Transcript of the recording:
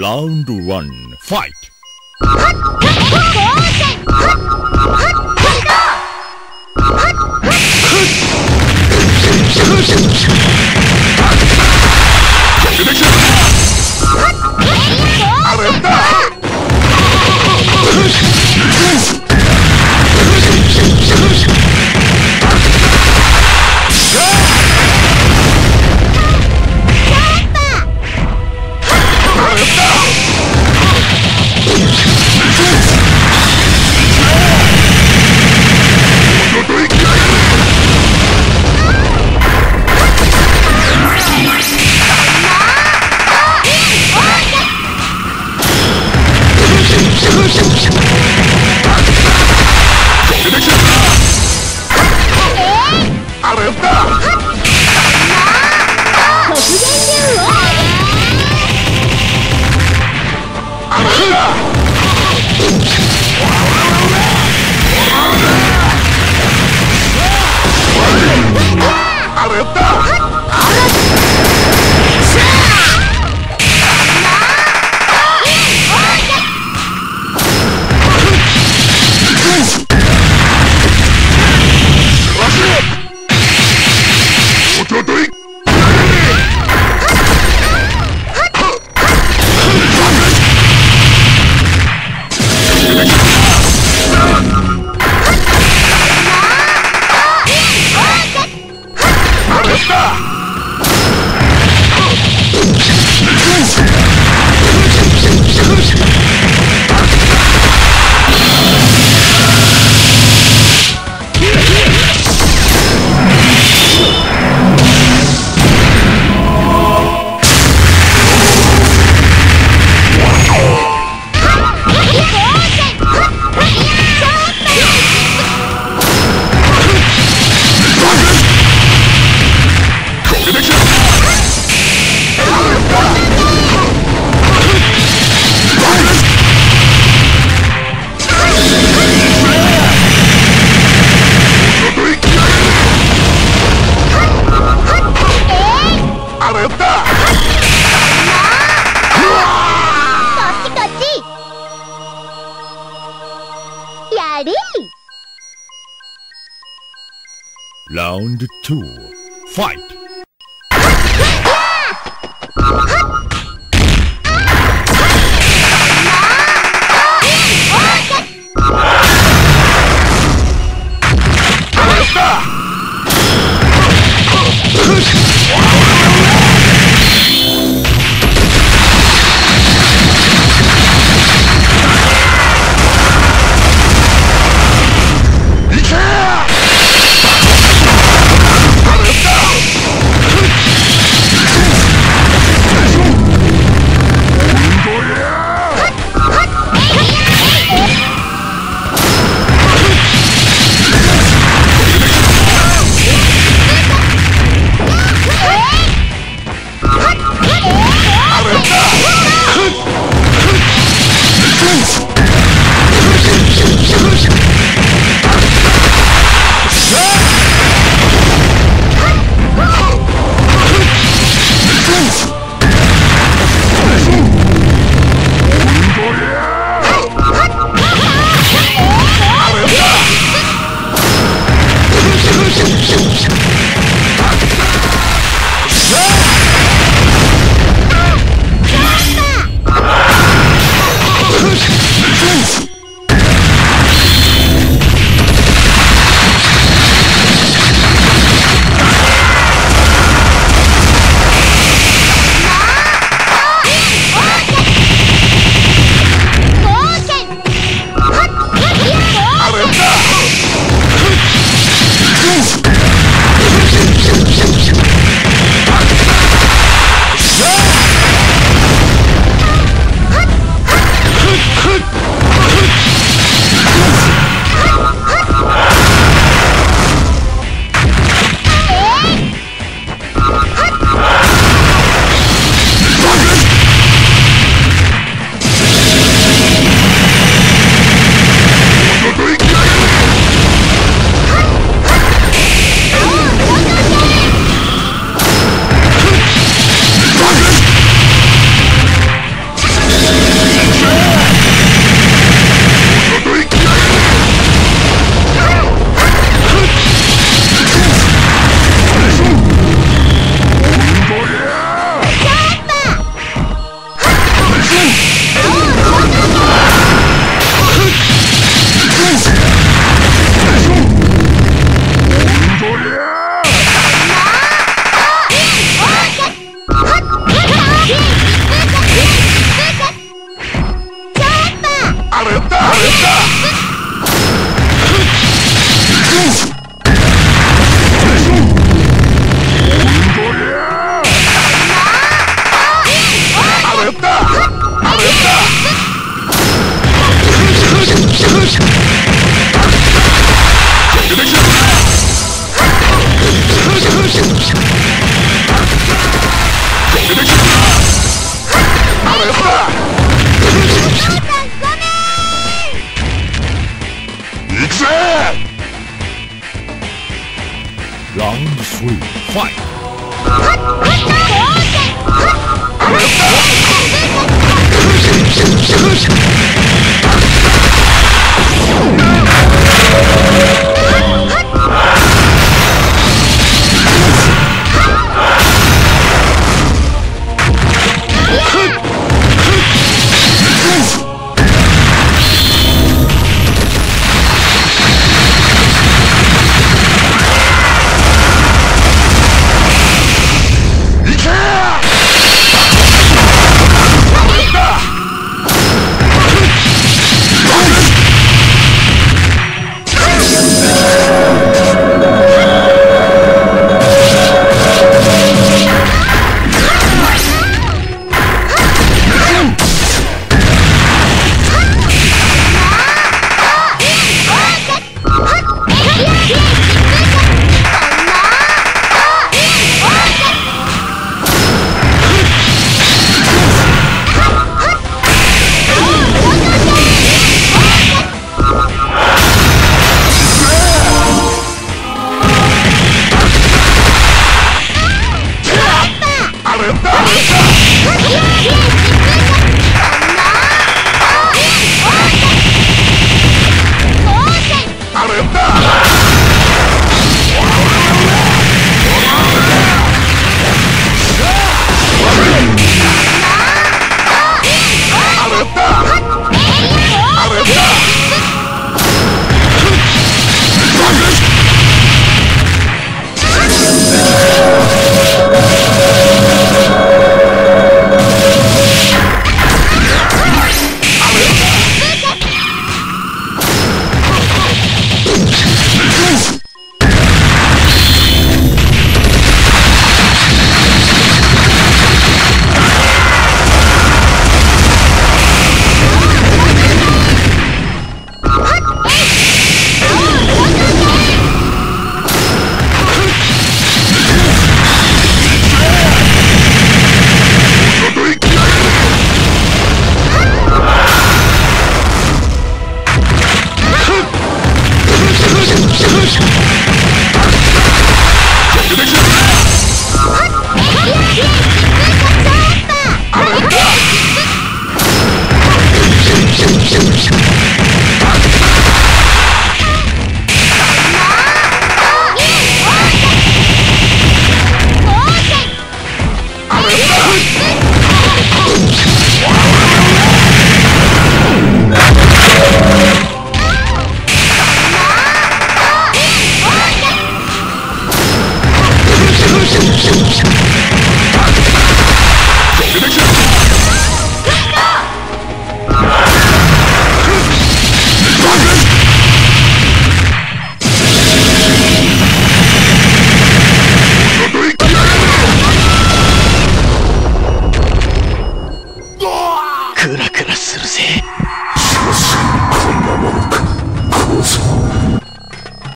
Round 1, fight! Round 2, fight! Push!